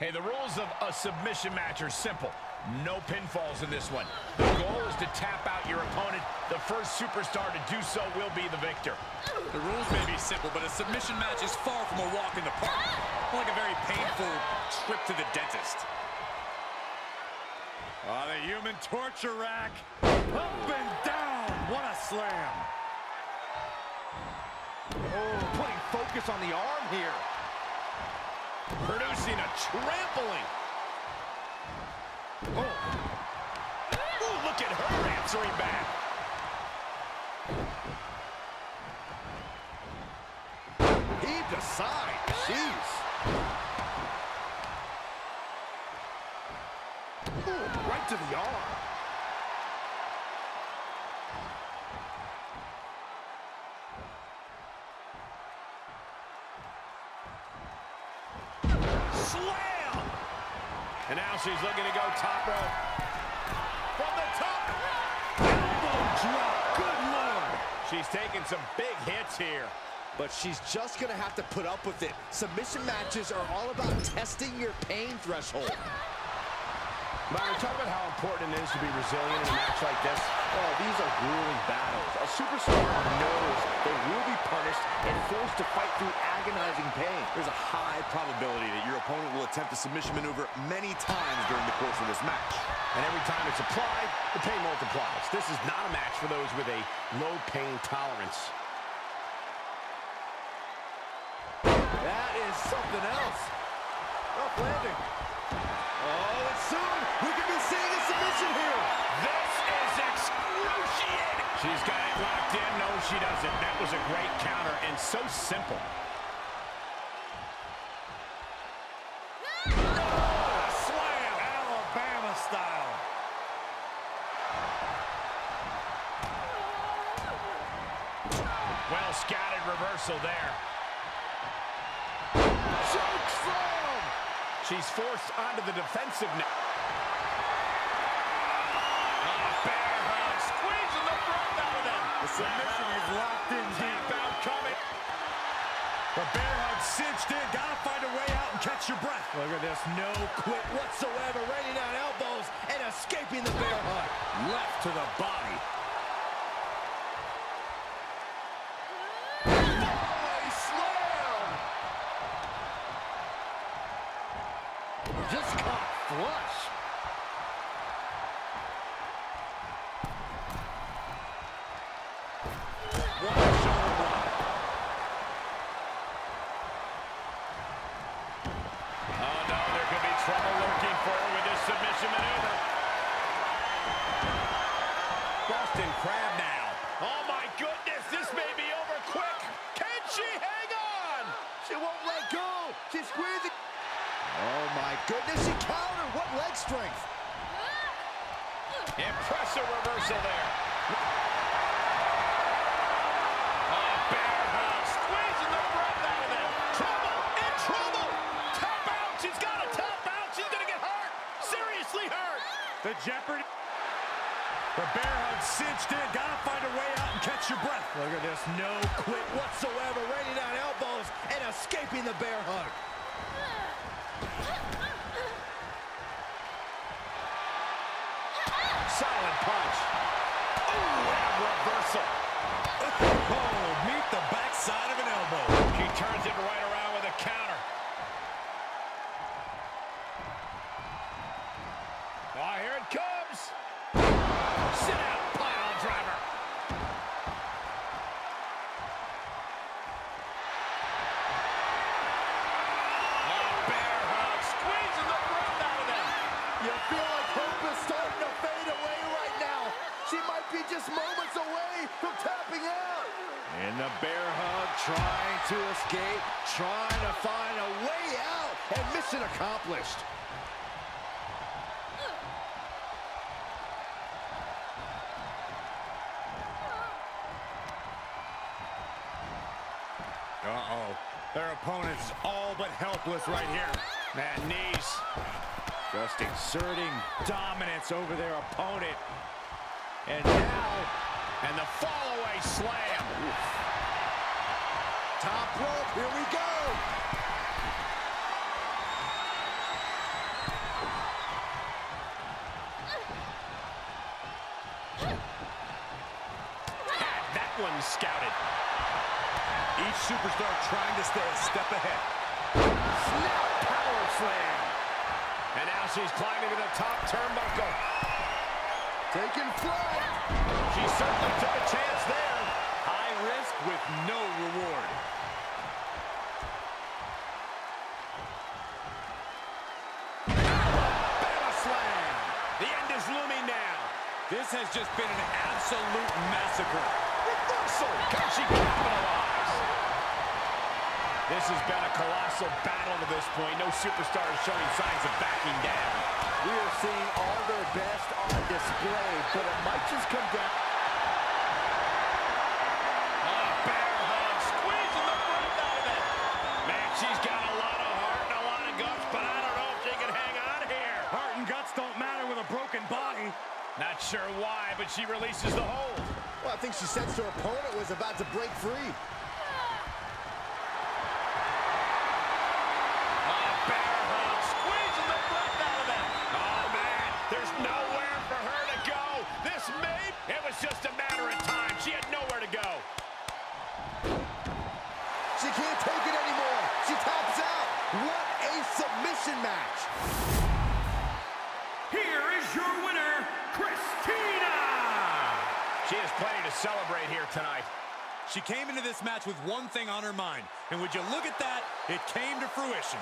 Hey, the rules of a submission match are simple. No pinfalls in this one. The goal is to tap out your opponent. The first superstar to do so will be the victor. The rules may be simple, but a submission match is far from a walk in the park. Like a very painful trip to the dentist. Oh, the human torture rack. Up and down. What a slam. Oh, putting focus on the arm here. Producing a trampling. Oh. Ooh, look at her answering back. Heaved aside. Jeez. Ooh, right to the arm. Slam! And now she's looking to go top rope. From the top. Elbow drop. Good lord. She's taking some big hits here. But she's just going to have to put up with it. Submission matches are all about testing your pain threshold. Byron, talk about how important it is to be resilient in a match like this. Oh, these are grueling battles. A superstar knows they will be punished and forced to fight through agonizing pain. There's a high probability that your opponent will attempt a submission maneuver many times during the course of this match. And every time it's applied, the pain multiplies. This is not a match for those with a low pain tolerance. That is something else. Up landing. Oh, it's soon. We could be seeing a submission here. This is excruciating. She's got it locked in. No, she doesn't. That was a great counter and so simple. Oh, a slam. Alabama style. Well scouted reversal there. She's forced onto the defensive net. Oh, bear hug, squeezing the throat out of them. The submission is locked in. Tap out coming. The bear hug cinched in. Gotta find a way out and catch your breath. Look at this, no quit whatsoever. Raining down elbows and escaping the bear hug. Left to the body. Just caught flush. What a shoulder block. Oh, no, there could be trouble lurking for her with this submission maneuver. Boston Crab now. Oh, my goodness, this may be over quick. Can she hang on? She won't let go. She's squeezing. Oh, my goodness, she countered. What leg strength. Impressive reversal there. Oh, bear hug, squeezing the breath out of them. Trouble, in trouble. Tap out, she's got to tap out. She's going to get hurt, seriously hurt. The jeopardy. The bear hug cinched in. Got to find a way out and catch your breath. Look at this, no quit whatsoever. Raining down elbows and escaping the bear hug. Solid punch. Ooh, and a reversal. Oh, meet the backside of an elbow. She turns it right around with a counter. Oh, here it comes. Sit out, pile driver. Oh, bear hug, squeezing the breath out of them. You feel like hope is starting to fade away right now. She might be just moments away from tapping out. And the bear hug trying to escape, trying to find a way out, and mission accomplished. Uh-oh. Their opponent's all but helpless right here. That knees. Just exerting dominance over their opponent. And now, and the fall-away slam. Oof. Top rope, here we go. one scouted. Each superstar trying to stay a step ahead. Snap power slam. And now she's climbing to the top turnbuckle. Taking flight. She certainly took a chance there. High risk with no reward. This has just been an absolute massacre. Reversal! Can she capitalize? This has been a colossal battle to this point. No superstar is showing signs of backing down. We are seeing all their best on display, but it might just come down. A bear hug, squeezing the front out of it. Man, she's got a lot of heart and a lot of guts, but I don't know if she can hang on here. Heart and guts don't matter with a broken body. Not sure why, but she releases the hold. Well, I think she sensed her opponent was about to break free. A bear hug, squeezing the breath out of it. Oh, man, there's nowhere for her to go. It was just a matter of time. She had nowhere to go. She can't take it anymore. She taps out. What a submission match. She has plenty to celebrate here tonight. She came into this match with one thing on her mind, and would you look at that, it came to fruition.